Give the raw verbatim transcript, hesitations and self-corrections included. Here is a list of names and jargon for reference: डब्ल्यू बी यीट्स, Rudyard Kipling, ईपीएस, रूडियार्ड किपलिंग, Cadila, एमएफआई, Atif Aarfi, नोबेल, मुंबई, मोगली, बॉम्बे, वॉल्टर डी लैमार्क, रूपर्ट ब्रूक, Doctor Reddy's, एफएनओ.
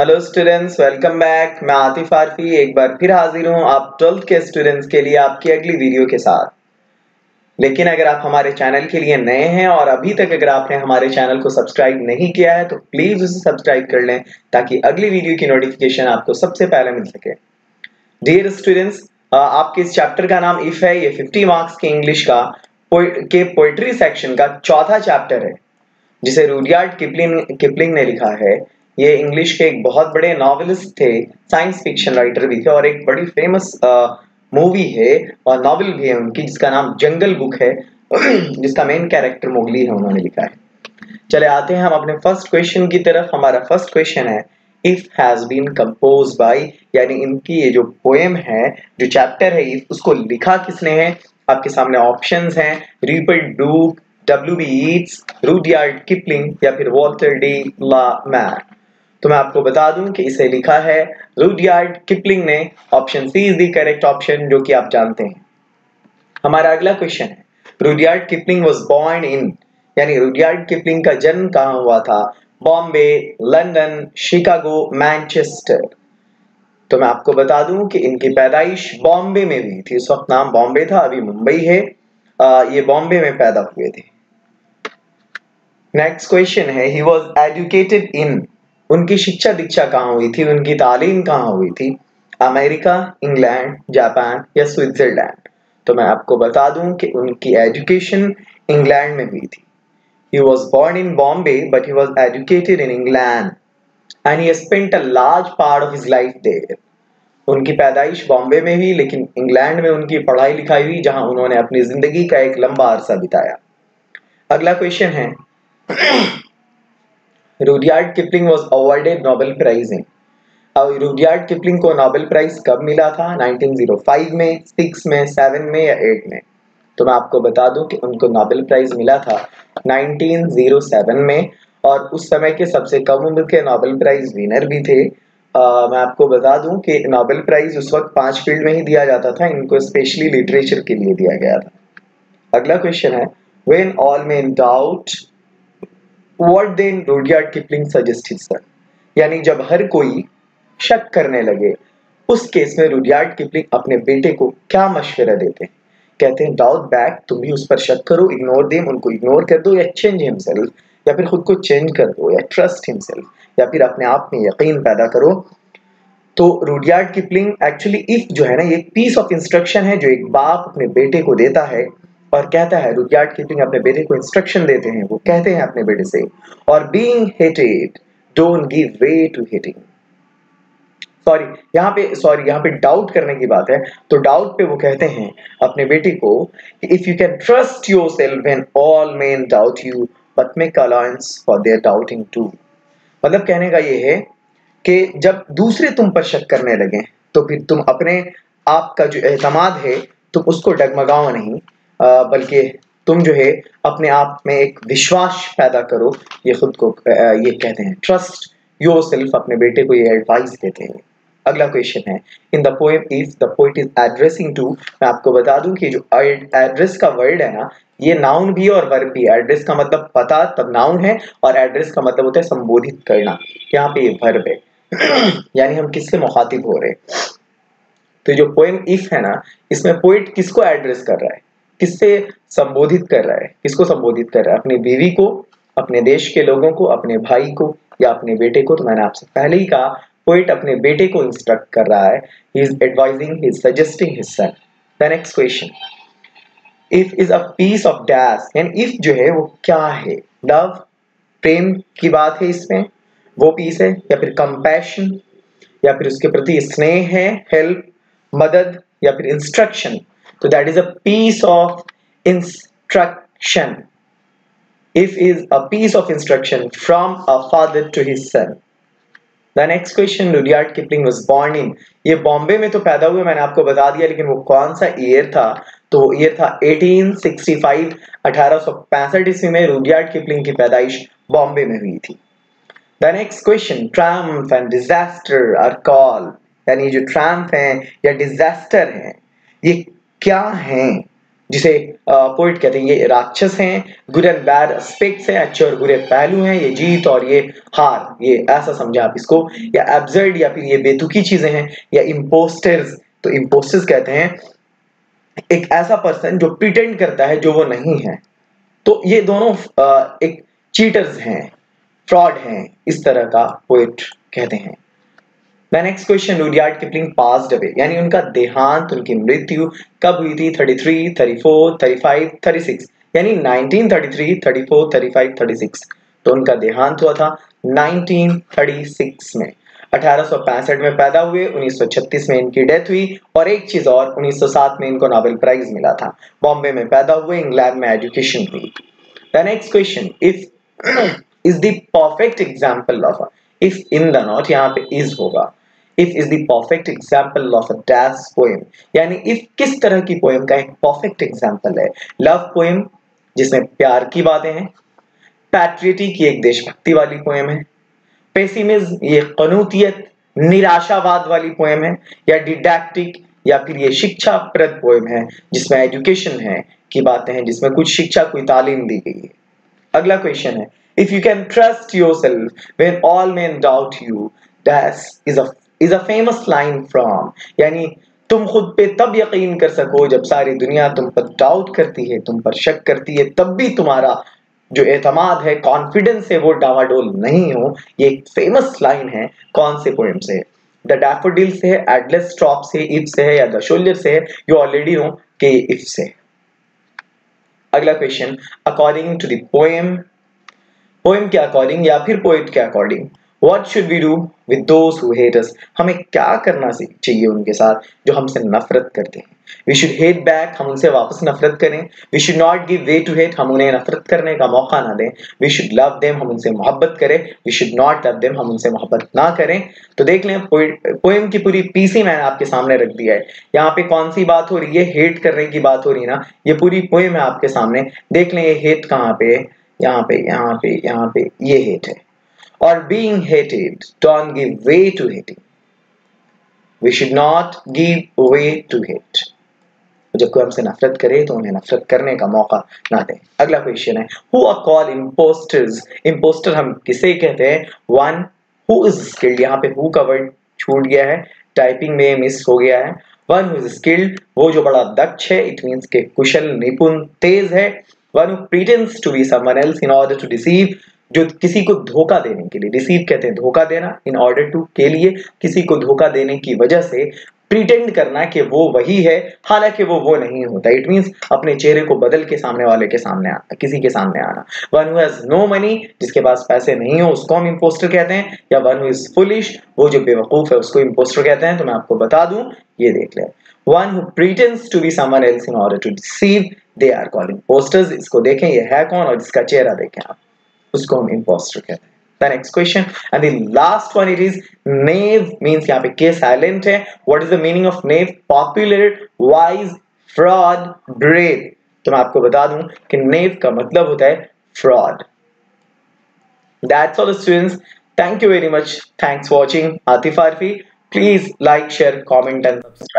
Hello students, welcome back. मैं आतिफ आरफी एक बार फिर हाजिर हूं आप ट्वेल्थ के स्टूडेंट्स के लिए आपकी अगली वीडियो के साथ। लेकिन अगर आप हमारे चैनल के लिए नए हैं और अभी तक अगर आपने हमारे चैनल को सब्सक्राइब नहीं किया है तो प्लीज़ उसे सब्सक्राइब कर लें ताकि अगली वीडियो की नोटिफिकेशन आपको सबसे पहले मिल सके। डियर स्टूडेंट्स, आपके इस चैप्टर का नाम इफ है। ये फिफ्टी मार्क्स के इंग्लिश का के पोइट्री सेक्शन का चौथा चैप्टर है जिसे रूडियार्ड किपलिंग किपलिंग ने लिखा है। ये इंग्लिश के एक बहुत बड़े नॉवेलिस्ट थे, साइंस फिक्शन राइटर भी थे और एक बड़ी फेमस मूवी है और नॉवेल भी है उनकी जिसका नाम जंगल बुक है, जिसका मेन कैरेक्टर मोगली है, उन्होंने लिखा है। चले आते हैं हम अपने फर्स्ट क्वेश्चन की तरफ। हमारा फर्स्ट क्वेश्चन है if has been compose by, यानी इनकी ये जो पोएम है, जो चैप्टर है, उसको लिखा किसने है। आपके सामने ऑप्शंस हैं रूपर्ट ब्रूक, डब्ल्यू बी यीट्स, रूडियार्ड किपलिंग या फिर वॉल्टर डी लैमार्क। तो मैं आपको बता दूं कि इसे लिखा है रूडियार्ड किपलिंग ने। Option C is the correct option जो कि आप जानते हैं। हमारा अगला क्वेश्चन है रूडियार्ड किपलिंग was born in, यानी रूडियार्ड किपलिंग का जन्म कहां हुआ था। बॉम्बे, London, Chicago, Manchester. तो मैं आपको बता दूं कि इनकी पैदाइश बॉम्बे में हुई थी। उस वक्त नाम बॉम्बे था, अभी मुंबई है। आ, ये बॉम्बे में पैदा हुए थे। नेक्स्ट क्वेश्चन है ही वाज एजुकेटेड इन, उनकी शिक्षा दीक्षा कहाँ हुई थी, उनकी तालीम कहाँ हुई थी। अमेरिका, इंग्लैंड, जापान या स्विट्जरलैंड। तो मैं आपको बता दूं कि उनकी एजुकेशन इंग्लैंड में हुई थी। He was born in Bombay but he was educated in England and he spent a large part of his life there. उनकी पैदाइश बॉम्बे में हुई लेकिन इंग्लैंड में उनकी पढ़ाई लिखाई हुई, जहां उन्होंने अपनी जिंदगी का एक लंबा अरसा बिताया। अगला क्वेश्चन है रूडियार्ड किपलिंग was awarded नोबेल prize in. और रूडियार्ड किपलिंग को नोबेल प्राइज कब मिला था, नाइनटीन ओ फाइव में, सिक्स में, सेवन में या एट में। तो मैं आपको बता दूं कि उनको नोबेल प्राइज मिला था नाइनटीन ओ सेवन में और उस समय के सबसे कम उम्र के नोबेल प्राइज विनर भी थे। आ, मैं आपको बता दूं कि नोबेल प्राइज उस वक्त पांच फील्ड में ही दिया जाता था, इनको स्पेशली लिटरेचर के लिए दिया गया था। अगला क्वेश्चन है when all men in doubt What then Rudyard Kipling suggest his son? यानी जब हर कोई शक करने लगे उस केस में रूडियार्ड किपलिंग अपने बेटे को क्या मशवरा देते हैं। कहते हैं डाउट बैक, तुम भी उस पर शक करो, इग्नोर देम, उनको इग्नोर कर दो या चेंज हिमसेल्फ, या फिर खुद को चेंज कर दो या ट्रस्ट हिमसेल्फ, या फिर अपने आप में यकीन पैदा करो। तो रूडियार्ड किपलिंग एक्चुअली इफ जो है ना, ये एक पीस ऑफ इंस्ट्रक्शन है जो एक बाप अपने बेटे को देता है और कहता है, रूडियार्ड किपलिंग अपने बेटे को इंस्ट्रक्शन देते हैं, वो कहते हैं अपने बेटे से और being hated don't give way to hating. Sorry यहाँ पे सॉरी यहाँ पे डाउट करने की बात है। तो डाउट पे वो कहते हैं अपने बेटे को कि if you can trust yourself when all men doubt you but make allowance for their doubting too. मतलब कहने का ये है कि जब दूसरे तुम पर शक करने लगे तो फिर तुम अपने आप का जो एतमाद है तुम उसको डगमगाओ नहीं, बल्कि तुम जो है अपने आप में एक विश्वास पैदा करो। ये खुद को ये कहते हैं ट्रस्ट योरसेल्फ, अपने बेटे को ये एडवाइस देते हैं। अगला क्वेश्चन है in the poem if the poet is addressing to. मैं आपको बता दूं कि जो एड्रेस का वर्ड है ना, ये नाउन भी है और वर्ब भी है। एड्रेस का मतलब पता तब नाउन है और एड्रेस का मतलब होता है संबोधित करना, यहाँ पे ये वर्ब है। यानी हम किससे मुखातिब हो रहे हैं। तो जो पोएम इफ है ना, इसमें पोएट किसको एड्रेस कर रहा है, किससे संबोधित कर रहा है, किसको संबोधित कर रहा है, अपनी बीवी को, अपने देश के लोगों को, अपने भाई को या अपने बेटे को। तो मैंने आपसे पहले ही कहा पोएट अपने बेटे को इंस्ट्रक्ट कर रहा है, he is advising, he is suggesting his son. The next question if is a piece of dash, यानी इफ जो है वो क्या है, लव, प्रेम की बात है इसमें, वो पीस है, या फिर कंपैशन, या फिर उसके प्रति स्नेह है, हेल्प, मदद या फिर इंस्ट्रक्शन। तो that is a piece of instruction. If is a piece of instruction from a father to his son. The next question रूडियार्ड किपलिंग was born in, ये बॉम्बे में तो पैदा हुए, मैंने आपको बता दिया, लेकिन वो कौन सा ईयर था, तो वो ईयर था एटीन सिक्सटी फाइव, अठारह सौ पैंसठ ईस्वी में रूडियार्ड किपलिंग की पैदाइश बॉम्बे में हुई थी। The next question triumph and disaster are called, यानी जो ट्रायम्फ है या डिजास्टर है ये क्या हैं, जिसे पोइट कहते हैं, ये राक्षस हैं, गुड एंड बैड एस्पेक्ट्स हैं, अच्छे और बुरे पहलू हैं, ये जीत और ये हार, ये ऐसा समझा आप इसको, या एब्सर्ड या फिर ये बेतुकी चीजें हैं, या इम्पोस्टर्स, तो इम्पोस्टर्स कहते हैं एक ऐसा पर्सन जो प्रिटेंड करता है जो वो नहीं है। तो ये दोनों एक चीटर्स हैं, फ्रॉड हैं, इस तरह का पोइट कहते हैं। The next question, रूडियार्ड किपलिंग passed away यानी उनका देहांत, उनकी मृत्यु कब हुई थी? तैंतीस, चौंतीस, पैंतीस, छत्तीस यानी उन्नीस सौ तैंतीस, चौंतीस, पैंतीस, छत्तीस। तो उनका देहांत हुआ था उन्नीस सौ छत्तीस में। अठारह सौ पैंसठ में पैदा हुए, उन्नीस सौ छत्तीस में इनकी डेथ हुई, और एक चीज और, उन्नीस सौ सात में इनको नोबेल प्राइज मिला था। बॉम्बे में पैदा हुए, इंग्लैंड में एजुकेशन हुई। The next question, if is the perfect example of, if in the not यहाँ पे इज होगा, If is the perfect example of a dash poem, यानी if किस तरह की पोएम का एक perfect example है? Love poem जिसमें प्यार की बातें हैं, patriotic की एक देशभक्ति वाली पोएम है, pessimism ये कनूतियत निराशावाद वाली पोएम है, या didactic या फिर ये शिक्षाप्रद पोएम है जिसमें education है की बातें हैं, जिसमें कुछ शिक्षा कोई तालीम दी गई है। अगला क्वेश्चन है, if you can trust yourself when all men doubt you, dash is a Is a famous line from, यानी तुम खुद पे तब यकीन कर सको जब सारी दुनिया तुम पर डाउट करती है, तुम पर शक करती है, तब भी तुम्हारा जो एतमाद है, कॉन्फिडेंस है, वो डावाडोल नहीं हो। ये एक फेमस लाइन है, कौन से पोएम से? द डैफोडिल से है, एडलेस ट्रॉप से, इफ से है, या द शोल्डर से है। यू ऑलरेडी नो कि ये इफ से है। अगला question, according to the poem, poem के अकॉर्डिंग या फिर पोएट के according, What should we do with those who hate us? हमें क्या करना चाहिए उनके साथ जो हमसे नफरत करते हैं? We should hate back, हम उनसे वापस नफरत करें। We should not give way to hate, हम उन्हें नफरत करने का मौका ना दें। We should love them, हम उनसे मोहब्बत करें। We should not love them, हम उनसे मोहब्बत ना करें। तो देख लें, पोएम की पूरी पीसी मैंने आपके सामने रख दिया है। यहाँ पे कौन सी बात हो रही है? हेट करने की बात हो रही है ना। ये पूरी पोएम है आपके सामने, देख लें। ये हेट कहाँ पे है? यहाँ पे, यहाँ पे, यहाँ पे, ये हेट है। Or being hated, don't give way to hating. We should not give way to hate. जब कोई हमसे नफरत करे तो उन्हें नफरत करने का मौका ना दें। अगला क्वेश्चन है, who are called imposters? Imposter हम किसे कहते हैं? One who is skilled, यहाँ पे who का वर्ड छूट गया है, टाइपिंग में मिस हो गया है। One who is skilled, वो जो बड़ा दक्ष है, it means के कुशल, निपुण, तेज है। One who pretends to be someone else in order to deceive, जो किसी को धोखा देने के लिए, रिसीव कहते हैं धोखा देना, इन ऑर्डर टू के लिए किसी को धोखा देने की वजह से प्रिटेंड करना कि वो वही है, हालांकि वो वो नहीं होता। इट मींस अपने चेहरे को बदल के सामने वाले के सामने आना, किसी के सामने आना। One who has no money, जिसके पास पैसे नहीं हो, उसको हम इम्पोस्टर कहते हैं। या वन हू इज फुलिश, वो जो बेवकूफ है, उसको इम्पोस्टर कहते हैं। तो मैं आपको बता दूं, ये देख लें, one who pretends to be someone else in order to deceive, they are called impostors. इसको देखें, ये है कौन, और इसका चेहरा देखें आप, उसको हम इम्पोस्टर कहते हैं। The next question and the last one, it is knave means यहाँ पे के silent है। What is the meaning of knave? Popular, wise, fraud, brave। तो मैं आपको बता दूं कि knave का मतलब होता है fraud। That's all students. Thank you very much. Thanks for watching. Atif Aarfi. Please like, share, comment and subscribe.